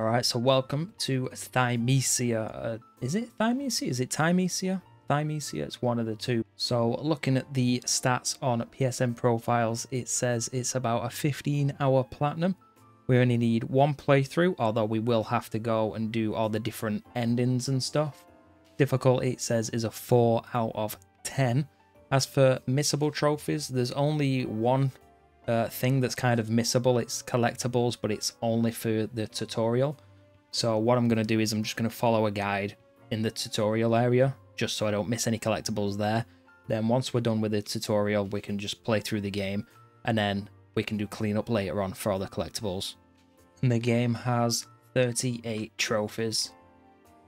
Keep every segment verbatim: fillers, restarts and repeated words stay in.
All right, so welcome to Thymesia. Uh, is it Thymesia? Is it Thymesia? Thymesia, it's one of the two. So looking at the stats on P S N profiles, it says it's about a fifteen hour platinum. We only need one playthrough, although we will have to go and do all the different endings and stuff. Difficulty, it says, is a four out of ten. As for missable trophies, there's only one Uh, thing that's kind of missable. It's collectibles, but it's only for the tutorial. So what I'm going to do is I'm just going to follow a guide in the tutorial area just so I don't miss any collectibles there. Then once we're done with the tutorial, we can just play through the game and then we can do cleanup later on for all the collectibles. And the game has thirty-eight trophies.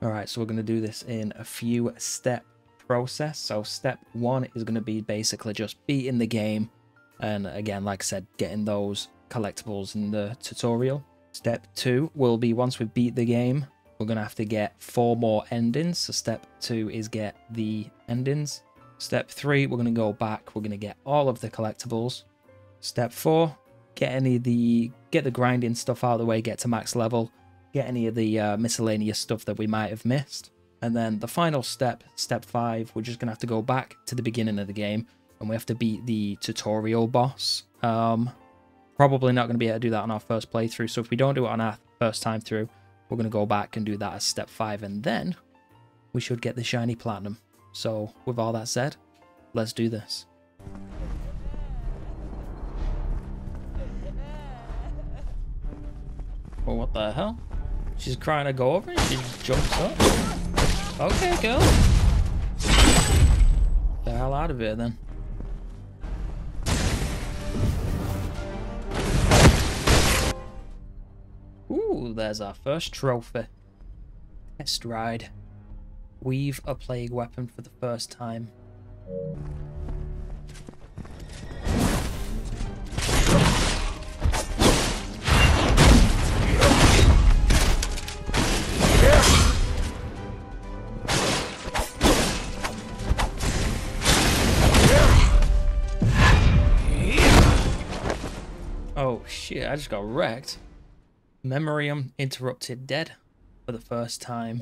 All right, so we're going to do this in a few step process. So step one is going to be basically just beating the game. And again, like I said, getting those collectibles in the tutorial. Step two will be once we beat the game, we're going to have to get four more endings. So step two is get the endings. Step three, we're going to go back. We're going to get all of the collectibles. Step four, get any of the, get the grinding stuff out of the way, get to max level, get any of the uh, miscellaneous stuff that we might have missed. And then the final step, step five, we're just going to have to go back to the beginning of the game. And we have to beat the tutorial boss. Um, probably not going to be able to do that on our first playthrough. So if we don't do it on our first time through, we're going to go back and do that as step five. And then we should get the shiny platinum. So with all that said, let's do this. Well, what the hell? She's crying to go over and she jumps up. Okay, girl. Get the hell out of here then. Ooh, there's our first trophy. Test ride. Weave a plague weapon for the first time. Oh shit, I just got wrecked. Memoriam interrupted dead for the first time.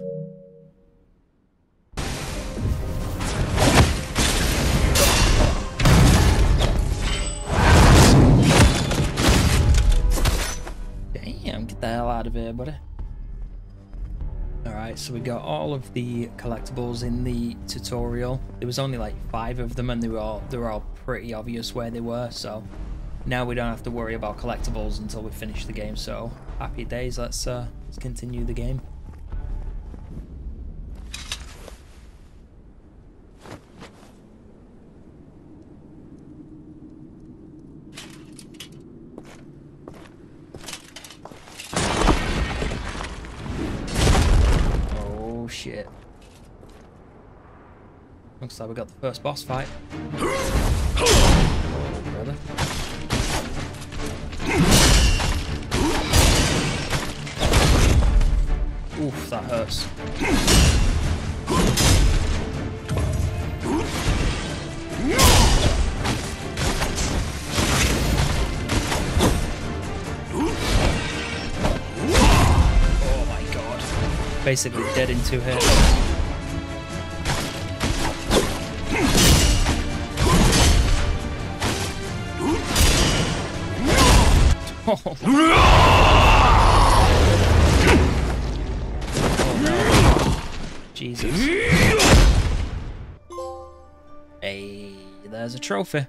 Damn, get the hell out of here, buddy. Alright, so we got all of the collectibles in the tutorial. There was only like five of them and they were all they were all pretty obvious where they were, so now we don't have to worry about collectibles until we finish the game, so happy days. Let's uh, let's continue the game. Oh shit! Looks like we got the first boss fight. Oh, brother. Oof, that hurts. Oh my god. Basically dead in two hits. Oh, Jesus. Hey, there's a trophy.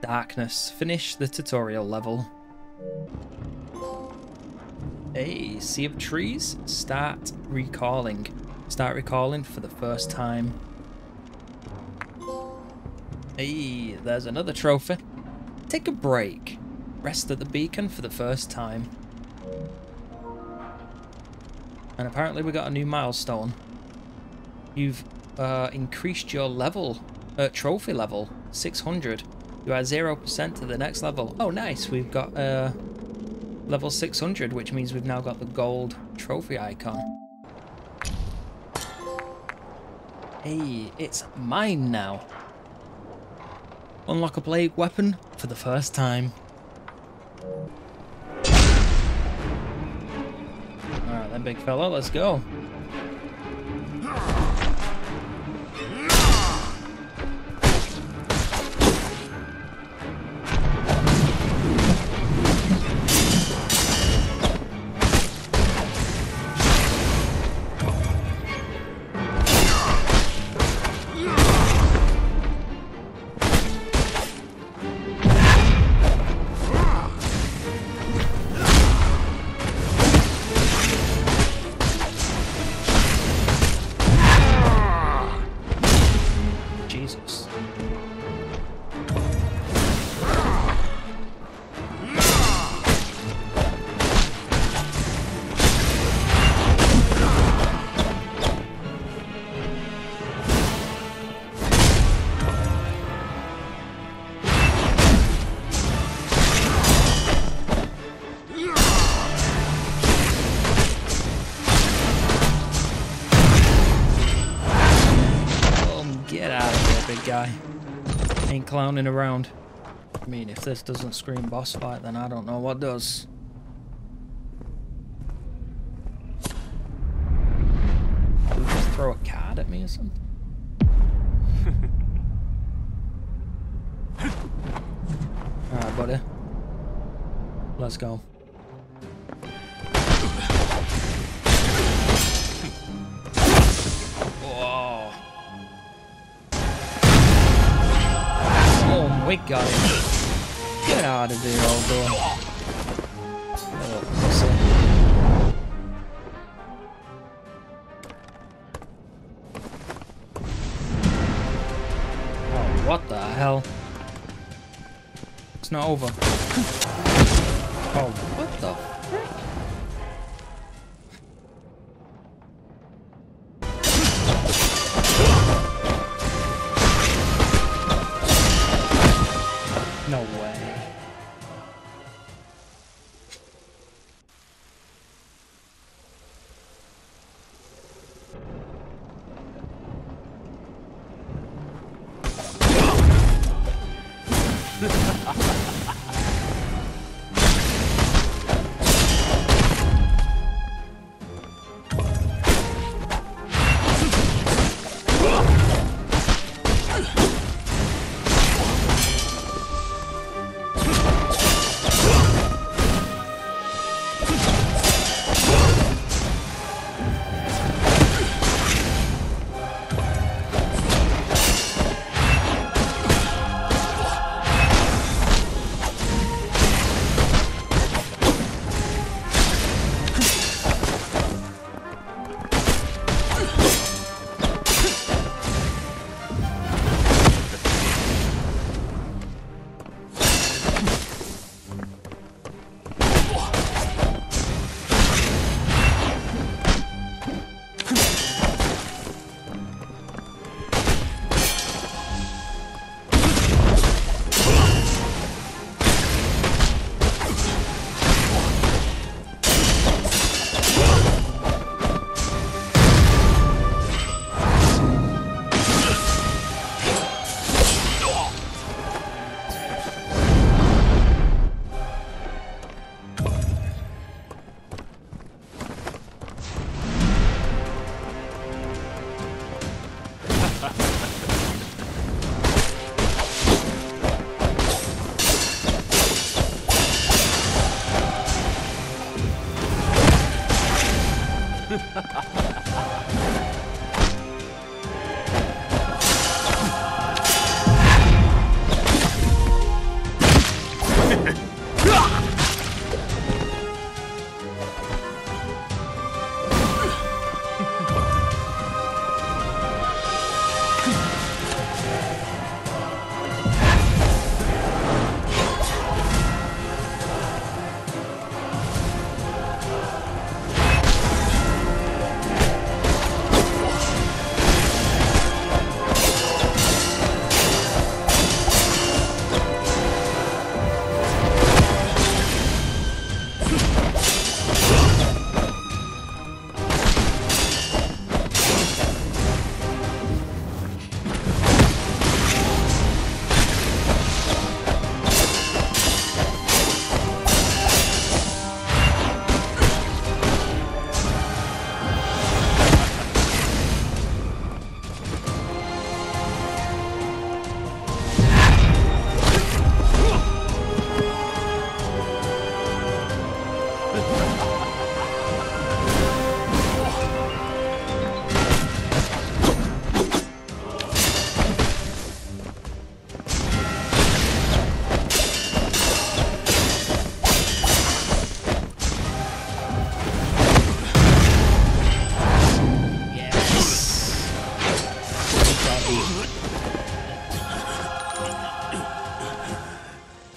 Darkness. Finish the tutorial level. Hey, Sea of Trees. Start recalling. Start recalling for the first time. Hey, there's another trophy. Take a break. Rest at the beacon for the first time. And apparently we got a new milestone. You've uh, increased your level, uh, trophy level, six hundred. You are zero percent to the next level. Oh nice, we've got uh, level six hundred, which means we've now got the gold trophy icon. Hey, it's mine now. Unlock a blade weapon for the first time. Alright then, big fella, let's go. Guy. Ain't clowning around. I mean, if this doesn't scream boss fight, then I don't know what does. Did he just throw a card at me or something? Alright, buddy. Let's go. We got him. Get out of there, old boy. Oh, oh, what the hell? It's not over. Oh, what the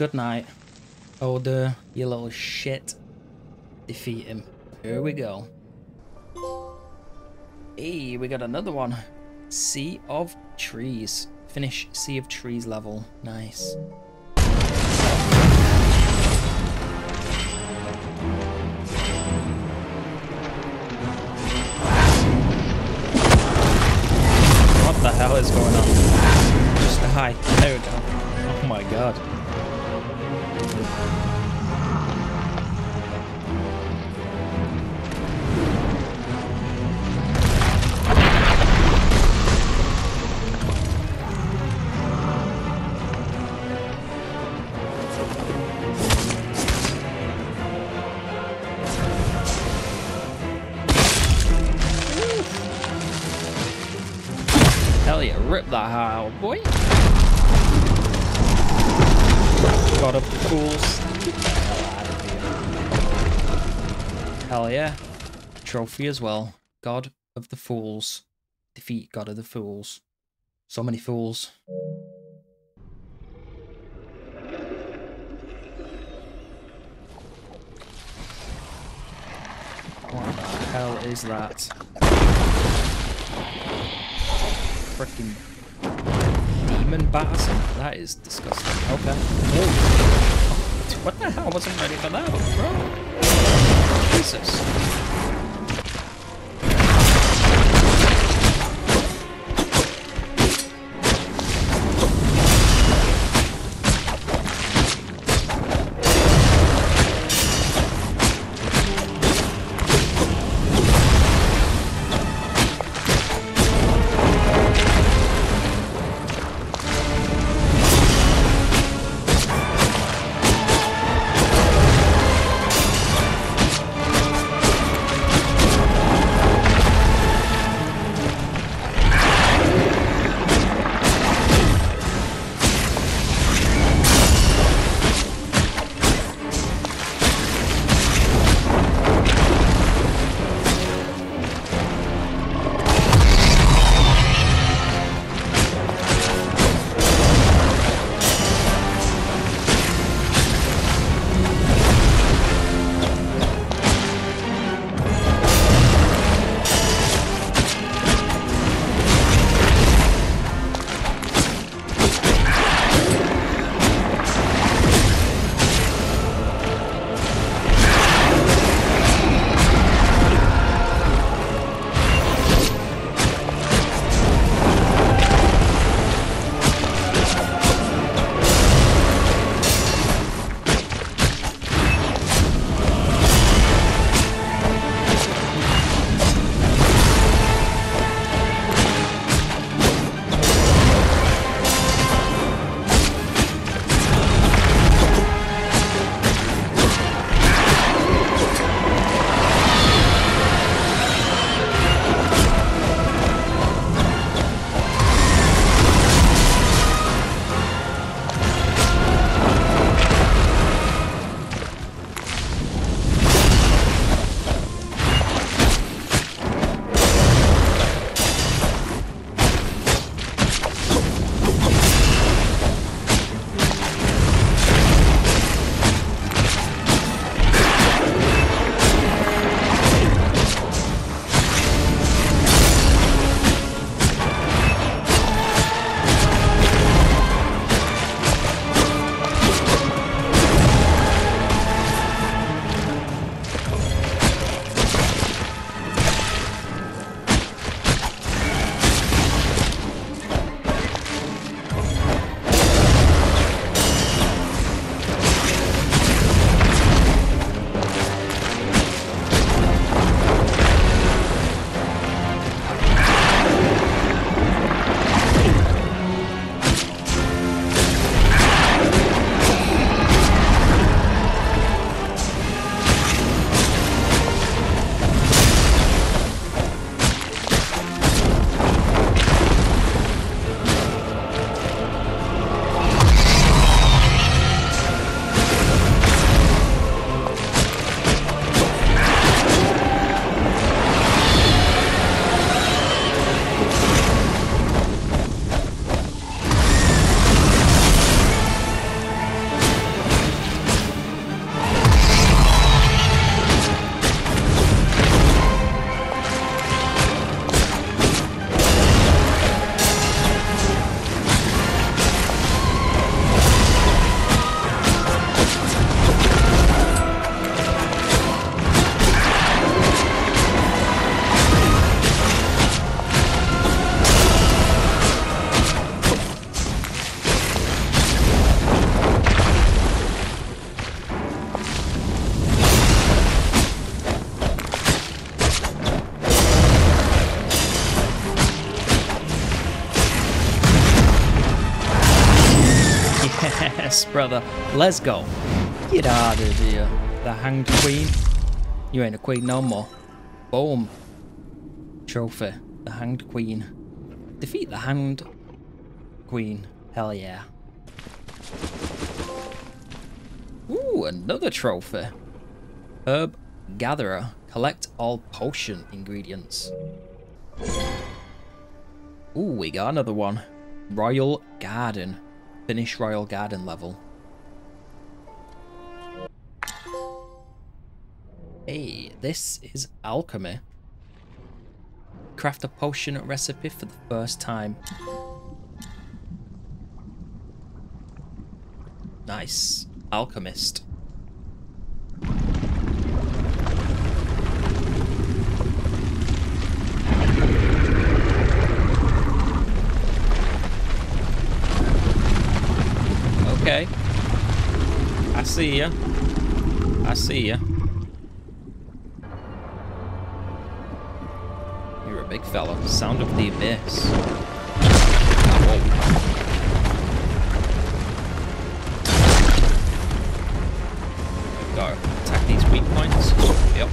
Good night. Oh, the you little shit. Defeat him. Here we go. Hey, we got another one. Sea of Trees. Finish Sea of Trees level. Nice. What the hell is going on? Just a high. There we go. Oh my god. Rip that high, old boy. Got up the fools. Hell yeah. Trophy as well. God of the Fools. Defeat God of the Fools. So many fools. What the hell is that? Freaking demon bison. That is disgusting. Okay. Whoa. What the hell? I wasn't ready for that, bro. Jesus. Yes, brother. Let's go. Get out of here, the hanged queen. You ain't a queen no more. Boom. Trophy. The hanged queen. Defeat the hanged queen. Hell yeah. Ooh, another trophy. Herb gatherer. Collect all potion ingredients. Ooh, we got another one. Royal Garden. Finish Royal Garden level. Hey, this is alchemy. Craft a potion recipe for the first time. Nice. Alchemist. Okay. I see ya. I see ya. You're a big fella. Sound of the abyss. Whoa. Gotta attack these weak points. Yep.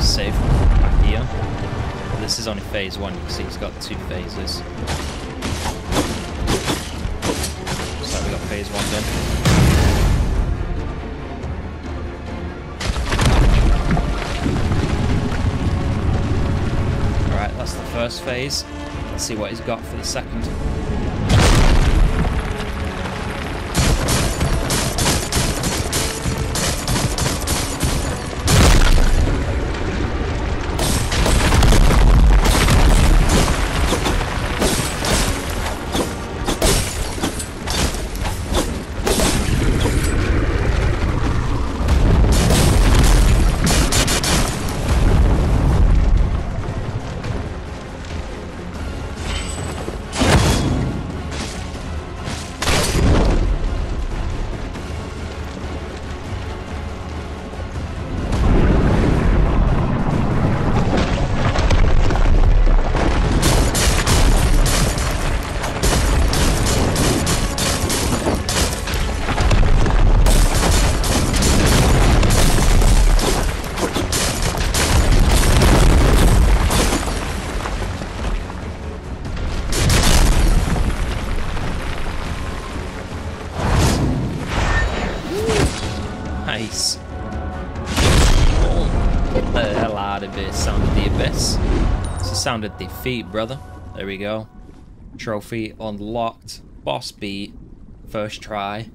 Safe back here. Well, this is only phase one, you can see it's got two phases. So we got phase one done. Alright, first phase. Let's see what he's got for the second. Sounded defeat, brother. There we go. Trophy unlocked. Boss beat. First try.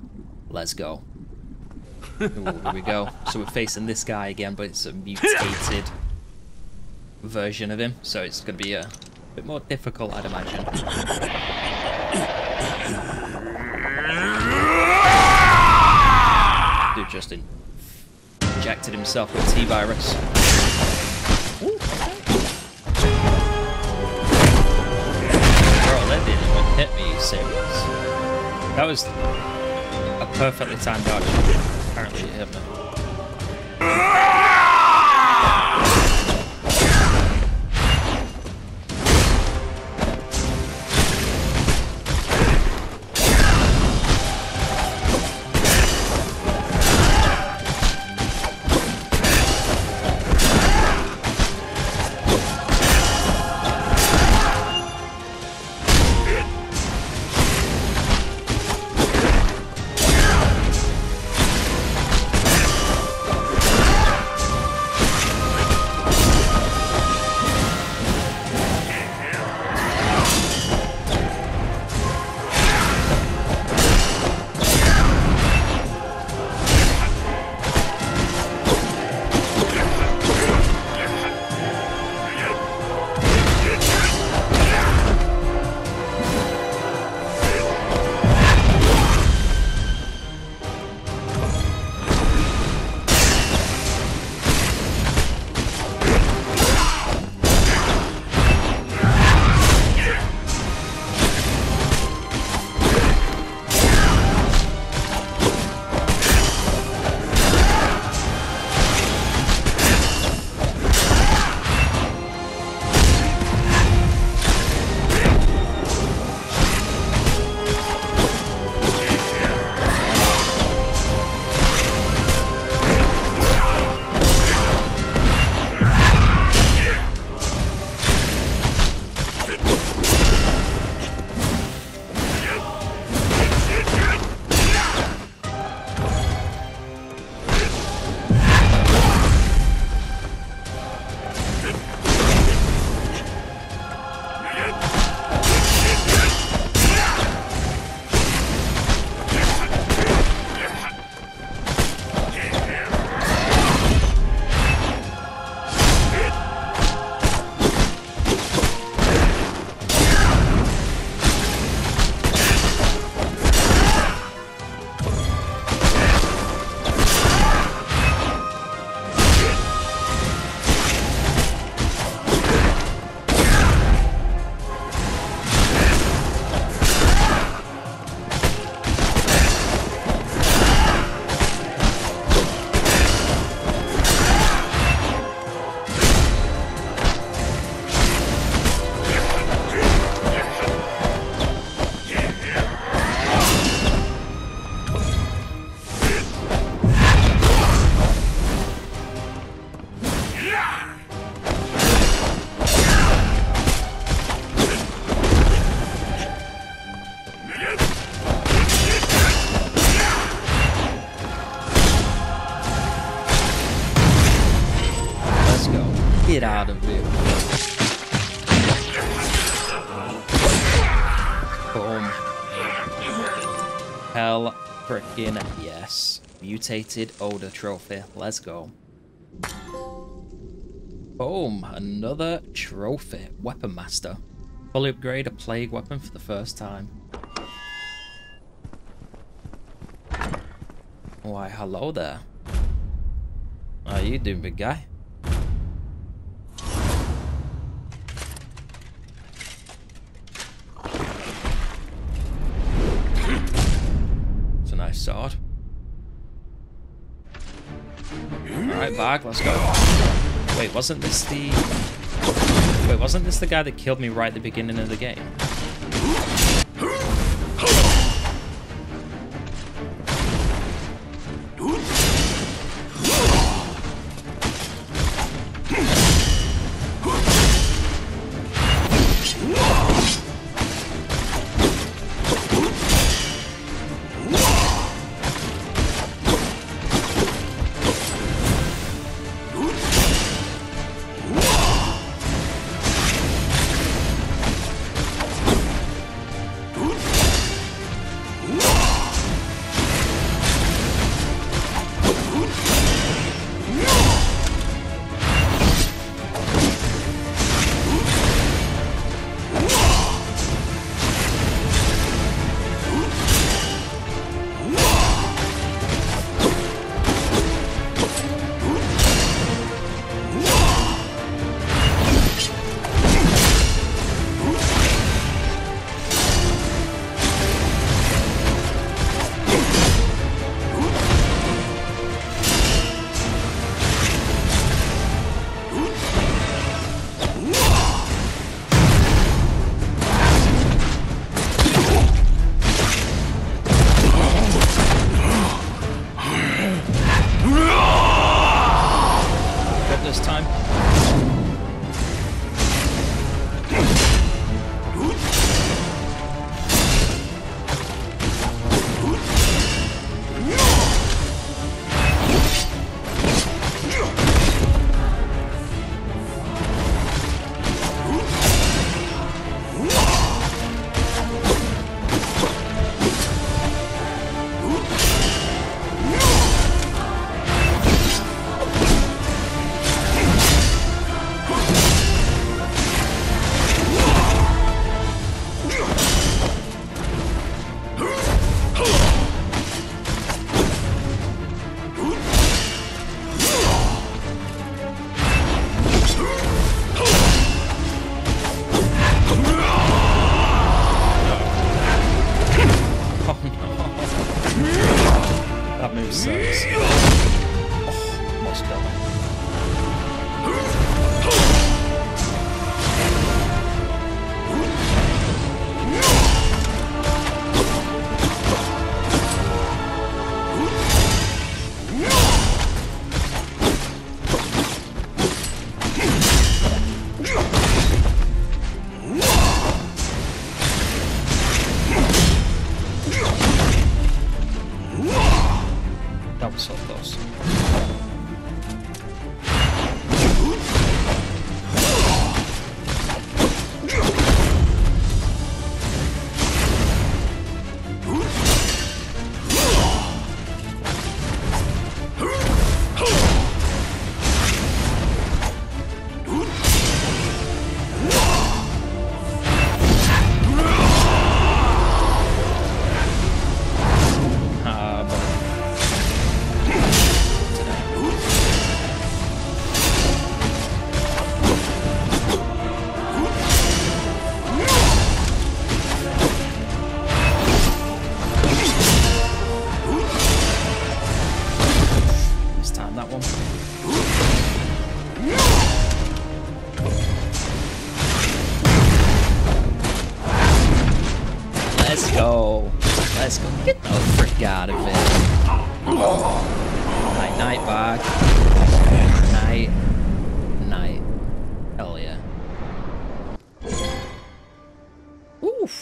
Let's go. Ooh, there we go. So we're facing this guy again, but it's a mutated version of him. So it's going to be a bit more difficult, I'd imagine. Dude just injected himself with T-Virus. Hit me, you serious? That was a perfectly timed dodge. Apparently it hit me. Frickin' yes. Mutated Odor Trophy. Let's go. Boom. Another trophy. Weapon Master. Fully upgrade a plague weapon for the first time. Why, hello there. How you doing, big guy? It's a nice sword. Alright, Bark, let's go. Wait, wasn't this the... Wait, wasn't this the guy that killed me right at the beginning of the game?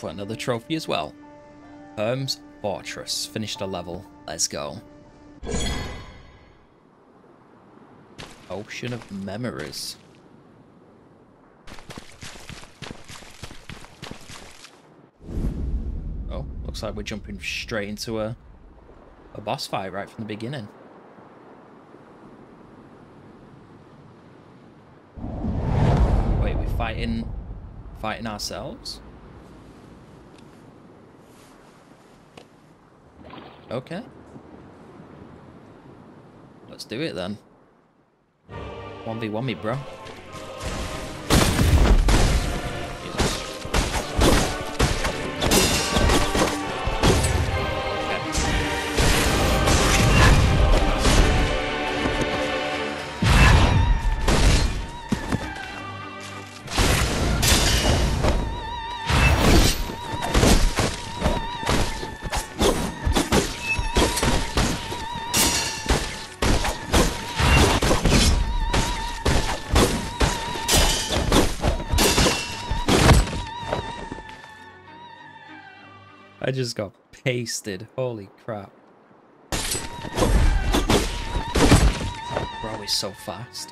Another trophy as well. Herm's Fortress. Finished a level. Let's go. Ocean of Memories. Oh, looks like we're jumping straight into a a boss fight right from the beginning. Wait, we're fighting, fighting ourselves? Okay. Let's do it then. one v one me, bro. I just got pasted. Holy crap. We're always so fast.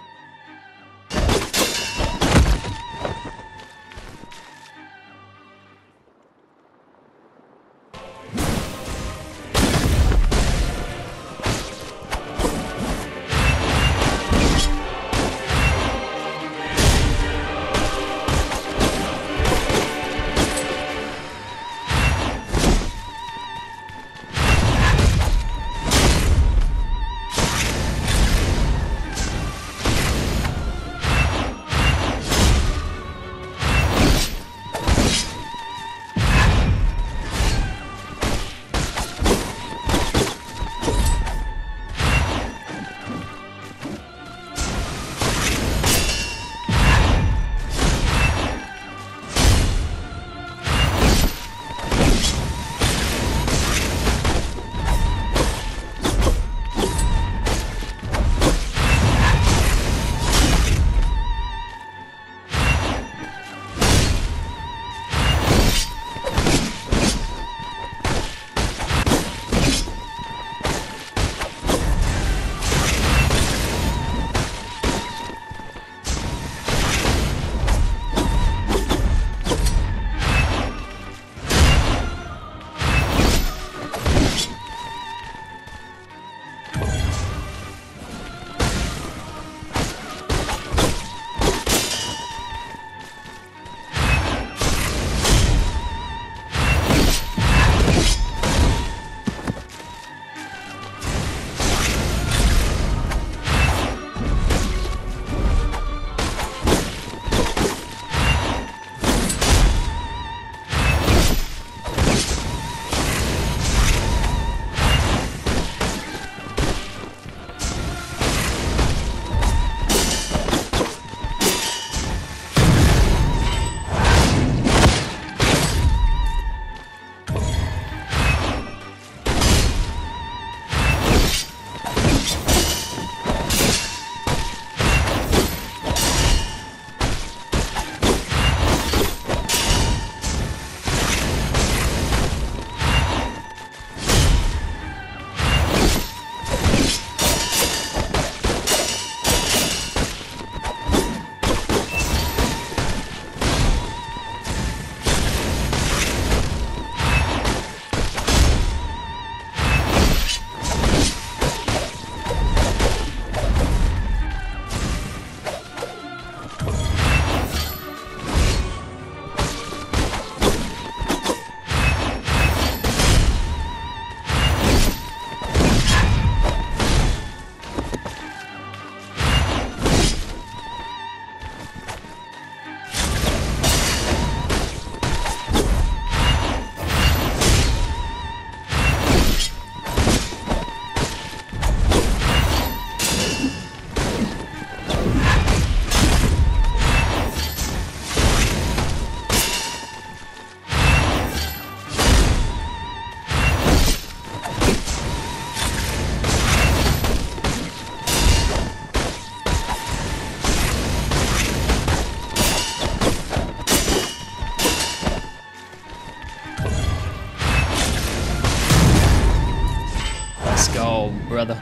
Brother,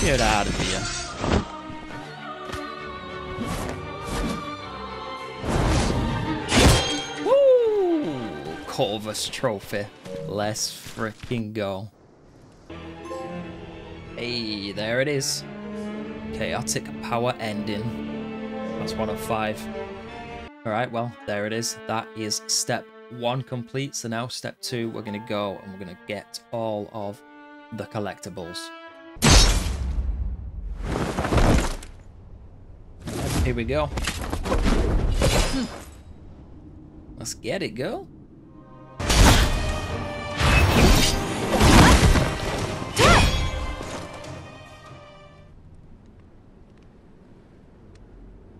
get out of here. Woo! Corvus Trophy. Let's freaking go. Hey, there it is. Chaotic power ending. That's one of five. Alright, well, there it is. That is step one complete. So now step two, we're going to go and we're going to get all of the collectibles. Here we go. Let's get it, girl.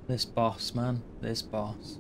This boss, man. This boss.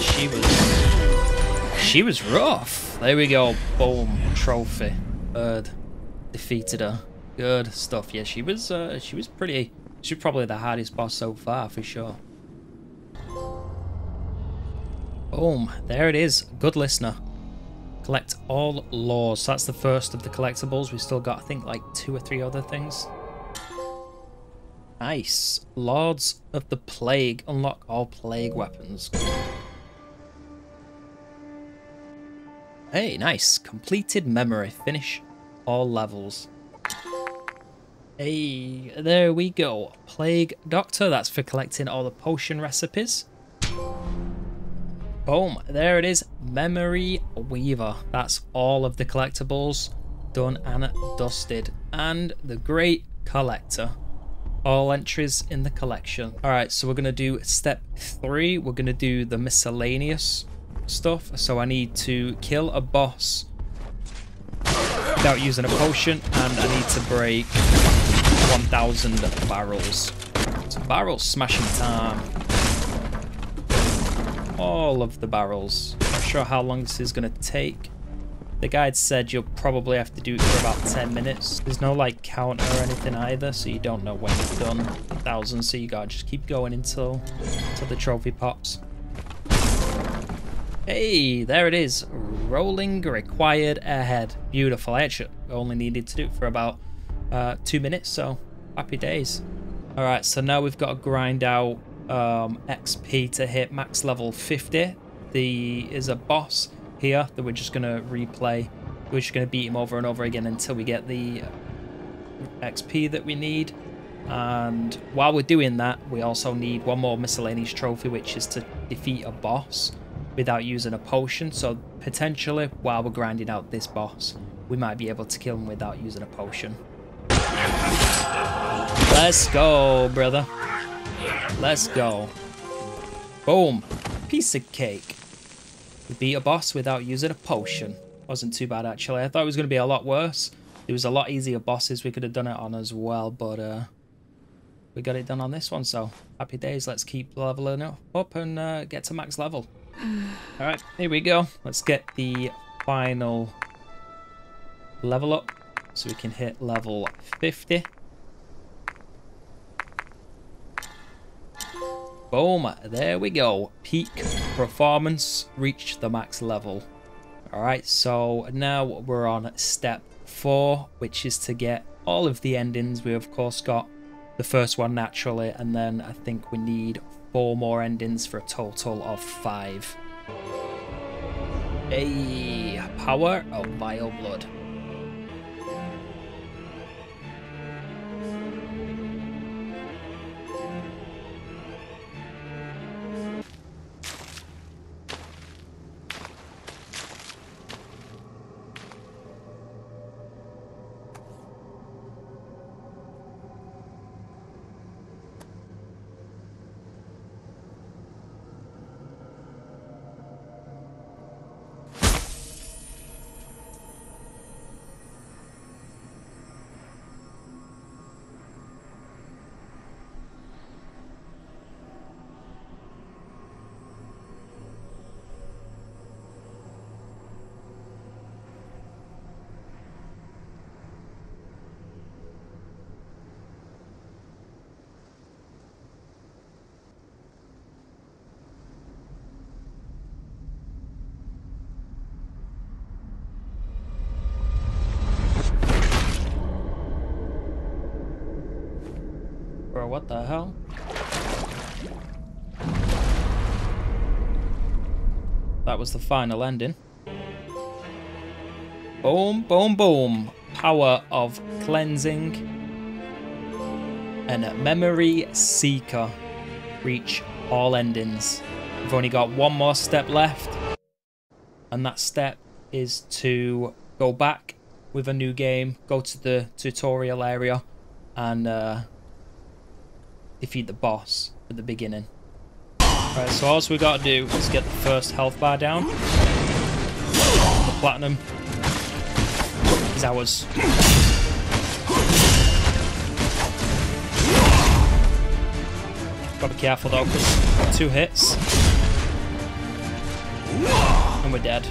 She was, she was rough. There we go. Boom. Trophy. Bird. Defeated her. Good stuff. Yeah, she was. Uh, she was pretty. She was probably the hardest boss so far, for sure. Boom. There it is. Good listener. Collect all lores. So that's the first of the collectibles. We still got, I think, like two or three other things. Nice. Lords of the Plague. Unlock all plague weapons. Hey, nice. Completed memory. Finish all levels. Hey, there we go. Plague Doctor. That's for collecting all the potion recipes. Boom. There it is. Memory Weaver. That's all of the collectibles. done and dusted. And the Great Collector. All entries in the collection. Alright, so we're going to do step three. We're going to do the miscellaneous stuff. So I need to kill a boss without using a potion. And I need to break one thousand barrels. So barrel smashing time. All of the barrels. Not sure how long this is going to take. The guide said you'll probably have to do it for about ten minutes. There's no like counter or anything either, so you don't know when you've done a thousand, so you gotta just keep going until, until the trophy pops. Hey, there it is. Rolling required ahead. Beautiful. I actually only needed to do it for about uh, two minutes, so happy days. All right, so now we've got to grind out um, X P to hit max level fifty. There is a boss here that we're just going to replay. We're just going to beat him over and over again until we get the X P that we need. And while we're doing that, we also need one more miscellaneous trophy, which is to defeat a boss without using a potion. So potentially, while we're grinding out this boss, we might be able to kill him without using a potion. Let's go, brother. Let's go. Boom. Piece of cake. We beat a boss without using a potion. Wasn't too bad, actually. I thought it was going to be a lot worse. There was a lot easier bosses we could have done it on as well, but uh, we got it done on this one, so happy days. Let's keep leveling up and uh, get to max level. All right, here we go. Let's get the final level up so we can hit level fifty. Boom, there we go. Peak performance, reached the max level. All right, so now we're on step four, which is to get all of the endings. We, of course, got the first one naturally, and then I think we need four more endings for a total of five. Hey, power of vile blood. What the hell? That was the final ending. Boom, boom, boom. Power of cleansing. And a memory seeker. Reach all endings. We've only got one more step left. And that step is to go back with a new game, go to the tutorial area, and uh, defeat the boss at the beginning. Alright, so all we gotta do is get the first health bar down. The platinum is ours. Gotta be careful though, because two hits and we're dead.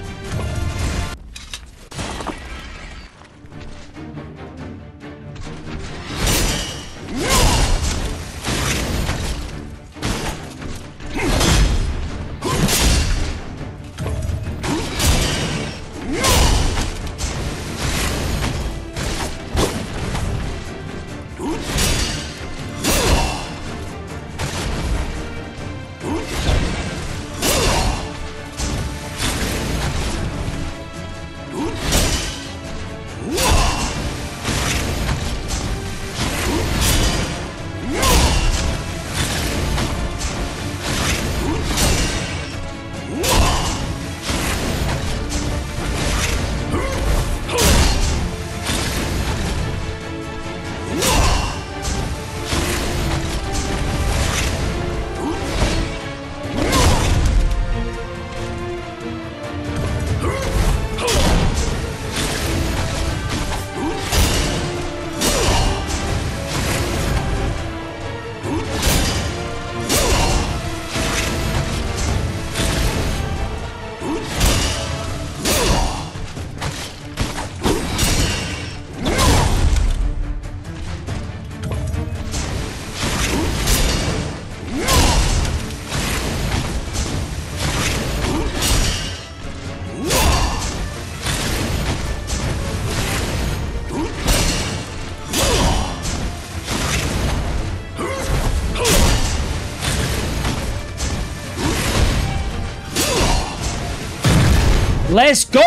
Let's go!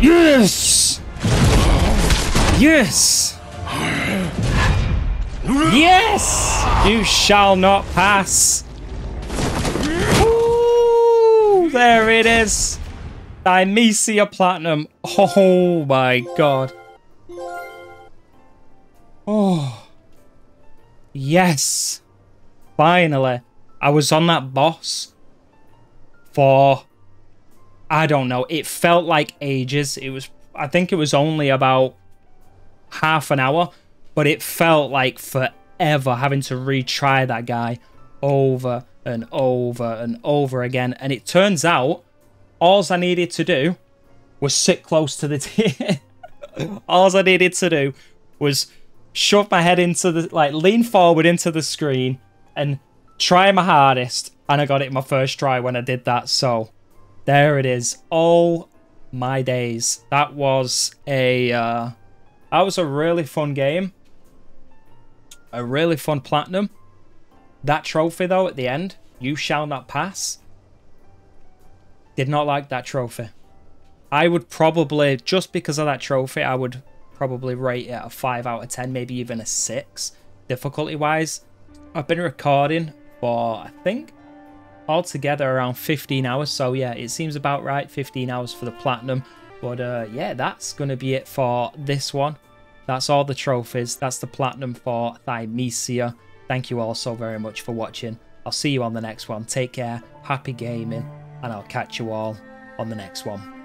Yes! Yes! Yes! You shall not pass. Ooh, there it is. Thymesia Platinum. Oh my god. Oh. Yes. Finally. I was on that boss for, I don't know, it felt like ages. It was, I think it was only about half an hour, but it felt like forever having to retry that guy over and over and over again. And it turns out all I needed to do was sit close to the tier. All I needed to do was shove my head into the, like, lean forward into the screen and try my hardest, and I got it my first try when I did that. So there it is. Oh my days, that was a uh, that was a really fun game, a really fun platinum. That trophy though at the end, you shall not pass, did not like that trophy. I would probably, just because of that trophy, I would probably rate it a five out of ten, maybe even a six difficulty wise. I've been recording for, I think, altogether around fifteen hours. So yeah, it seems about right, fifteen hours for the platinum. But uh, yeah, that's going to be it for this one. That's all the trophies. That's the platinum for Thymesia. Thank you all so very much for watching. I'll see you on the next one. Take care, happy gaming, and I'll catch you all on the next one.